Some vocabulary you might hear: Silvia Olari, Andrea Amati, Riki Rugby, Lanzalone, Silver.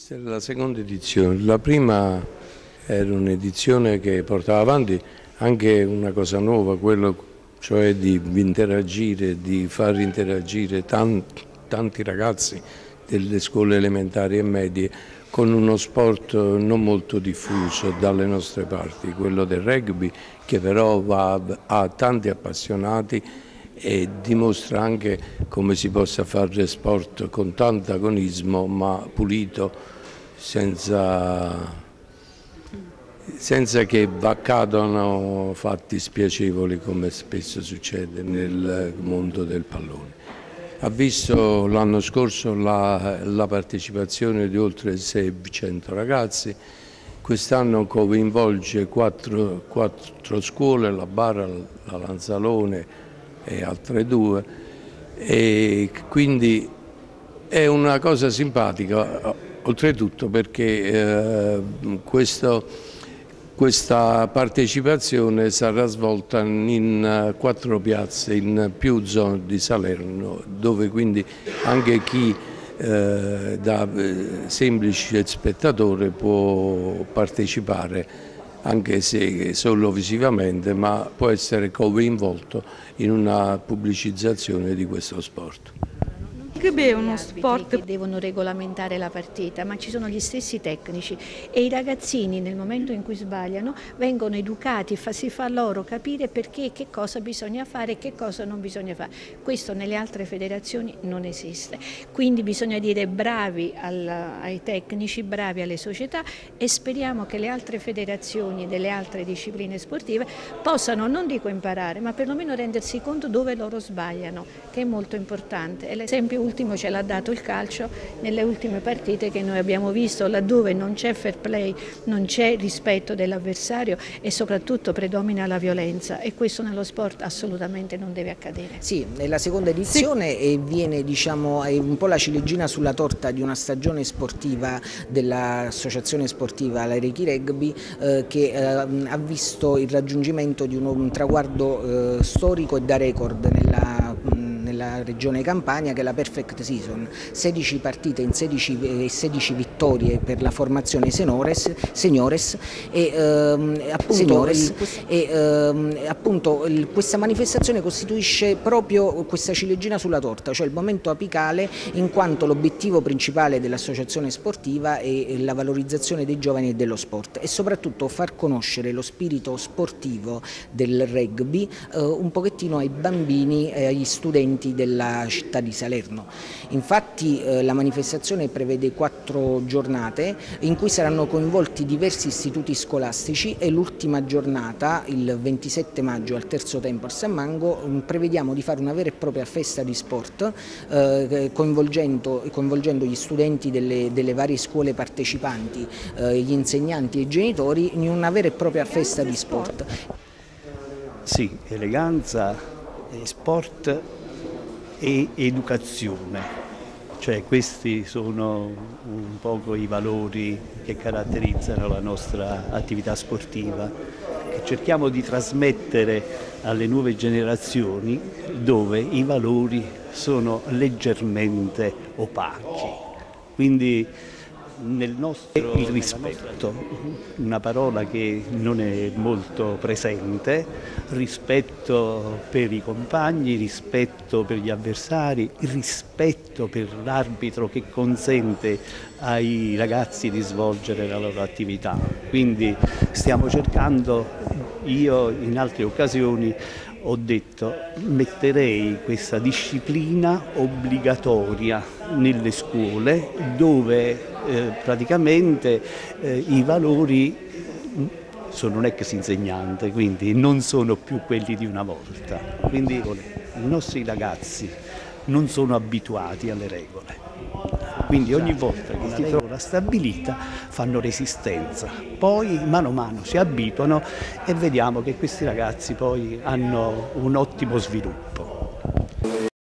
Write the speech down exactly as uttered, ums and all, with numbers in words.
Questa è la seconda edizione, la prima era un'edizione che portava avanti anche una cosa nuova, quello cioè di interagire, di far interagire tanti, tanti ragazzi delle scuole elementari e medie con uno sport non molto diffuso dalle nostre parti, quello del rugby, che però va a tanti appassionati e dimostra anche come si possa fare sport con tanto agonismo ma pulito, senza, senza che accadano fatti spiacevoli come spesso succede nel mondo del pallone. Ha visto l'anno scorso la, la partecipazione di oltre seicento ragazzi, quest'anno coinvolge quattro, quattro scuole, la Bara, la Lanzalone e altre due, e quindi è una cosa simpatica oltretutto perché eh, questo, questa partecipazione sarà svolta in uh, quattro piazze in più zone di Salerno, dove quindi anche chi eh, da semplice spettatore può partecipare, anche se solo visivamente, ma può essere coinvolto in una pubblicizzazione di questo sport. Il rugby è uno sport che devono regolamentare la partita, ma ci sono gli stessi tecnici e i ragazzini nel momento in cui sbagliano vengono educati, si fa loro capire perché, che cosa bisogna fare e che cosa non bisogna fare. Questo nelle altre federazioni non esiste, quindi bisogna dire bravi al, ai tecnici, bravi alle società, e speriamo che le altre federazioni delle altre discipline sportive possano, non dico imparare, ma perlomeno rendersi conto dove loro sbagliano, che è molto importante. L'esempio ultimo ce l'ha dato il calcio nelle ultime partite che noi abbiamo visto, laddove non c'è fair play, non c'è rispetto dell'avversario e soprattutto predomina la violenza, e questo nello sport assolutamente non deve accadere. Sì, è la seconda edizione, sì. E viene, diciamo, è un po' la ciliegina sulla torta di una stagione sportiva dell'associazione sportiva la Riki Rugby eh, che eh, ha visto il raggiungimento di un, un traguardo eh, storico e da record nella la regione Campania, che è la perfect season, sedici partite in sedici, sedici vittorie per la formazione senores, seniores e, ehm, appunto, seniores, e ehm, appunto il, questa manifestazione costituisce proprio questa ciliegina sulla torta, cioè il momento apicale, in quanto l'obiettivo principale dell'associazione sportiva è la valorizzazione dei giovani e dello sport, e soprattutto far conoscere lo spirito sportivo del rugby eh, un pochettino ai bambini e agli studenti della città di Salerno. Infatti eh, la manifestazione prevede quattro giornate in cui saranno coinvolti diversi istituti scolastici, e l'ultima giornata, il ventisette maggio al terzo tempo a San Mango, um, prevediamo di fare una vera e propria festa di sport eh, coinvolgendo, coinvolgendo gli studenti delle, delle varie scuole partecipanti, eh, gli insegnanti e i genitori, in una vera e propria festa di sport. Sì, eleganza e sport e educazione, cioè questi sono un poco i valori che caratterizzano la nostra attività sportiva, che cerchiamo di trasmettere alle nuove generazioni, dove i valori sono leggermente opachi, quindi nel nostro il rispetto, una parola che non è molto presente, rispetto per i compagni, rispetto per gli avversari, rispetto per l'arbitro che consente ai ragazzi di svolgere la loro attività. Quindi stiamo cercando, io in altre occasioni ho detto, metterei questa disciplina obbligatoria nelle scuole, dove Eh, praticamente eh, i valori sono un ex insegnante, quindi non sono più quelli di una volta. Quindi i nostri ragazzi non sono abituati alle regole, quindi ogni volta che si trova una stabilita fanno resistenza, poi mano a mano si abituano e vediamo che questi ragazzi poi hanno un ottimo sviluppo.